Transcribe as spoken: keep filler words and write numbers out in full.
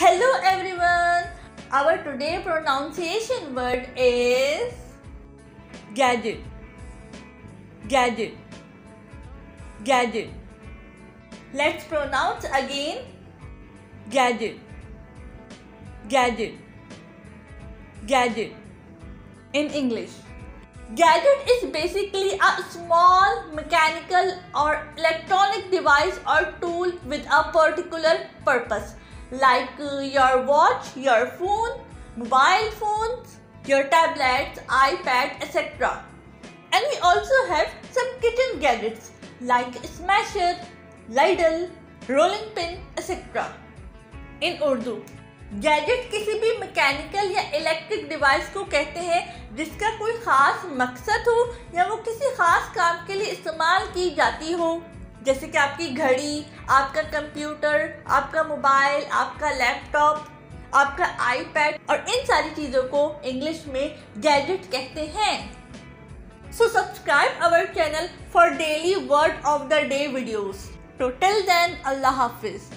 Hello everyone! Our today pronunciation word is gadget, gadget, gadget. Let's pronounce again. Gadget, gadget, gadget. In English, gadget is basically a small mechanical or electronic device or tool with a particular purpose, like uh, your watch, your phone, mobile phones, your tablets, iPad, et cetera. And we also have some kitchen gadgets like smasher, ladle, rolling pin, et cetera. In Urdu, gadget किसी भी mechanical या electric device को कहते हैं जिसका कोई ख़ास मकसद हो या वो किसी ख़ास काम के लिए इस्तेमाल की जाती हो, जैसे कि आपकी घड़ी, आपका कंप्यूटर, आपका मोबाइल, आपका लैपटॉप, आपका आईपैड, और इन सारी चीज़ों को इंग्लिश में गैजेट कहते हैं। So subscribe our channel for daily word of the day videos. तो टिल देन, अल्लाह हाफिज़।